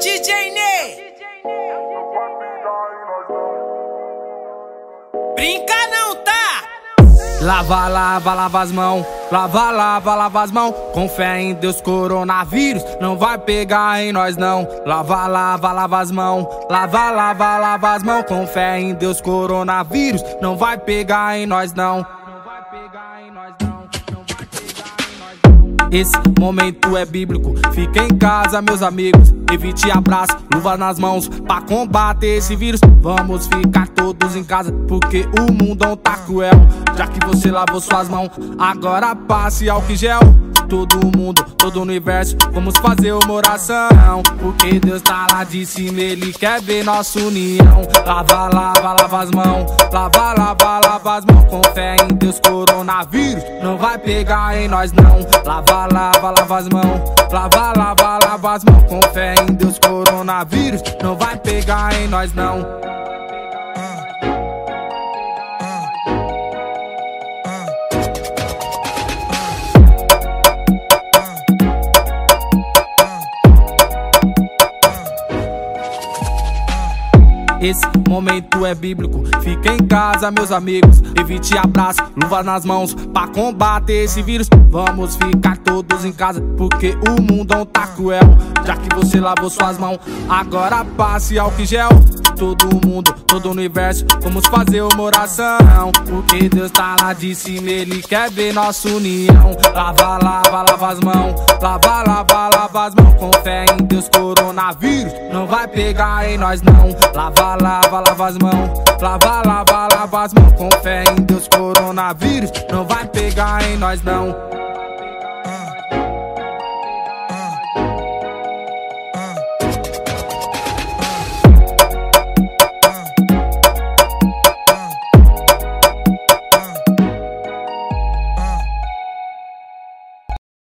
DJ Ney. Brinca não, tá? Lava, lava, lava as mãos. Lava, lava, lava as mãos. Com fé em Deus, coronavírus não vai pegar em nós não. Lava, lava, lava as mãos. Lava, lava, lava as mãos. Com fé em Deus, coronavírus não vai pegar em nós não. Não vai pegar em nós não. Esse momento é bíblico, fiquem em casa meus amigos. Evite abraço, luvas nas mãos, pra combater esse vírus. Vamos ficar todos em casa, porque o mundo tá cruel. Já que você lavou suas mãos, agora passe álcool em gel. Todo mundo, todo universo, vamos fazer uma oração, porque Deus tá lá de cima, Ele quer ver nossa união. Lava, lava, lava as mãos. Lava, lava, lava as mãos. Com fé em Deus, coronavírus não vai pegar em nós não. Lava, lava, lava as mãos. Lava, lava, lava as mãos. Com fé em Deus, coronavírus não vai pegar em nós não. Esse momento é bíblico, fiquem em casa meus amigos. Evite abraço, luvas nas mãos, pra combater esse vírus. Vamos ficar todos em casa, porque o mundo tá cruel. Já que você lavou suas mãos, agora passe álcool em gel. Todo mundo, todo universo, vamos fazer uma oração, porque Deus tá lá de cima, Ele quer ver nossa união. Lava, lava, lava as mãos. Lava, lava, lava as mãos. Com fé em Deus, coronavírus não vai pegar em nós não. Lava, lava, lava as mãos. Lava, lava, lava as mãos. Com fé em Deus, coronavírus não vai pegar em nós não.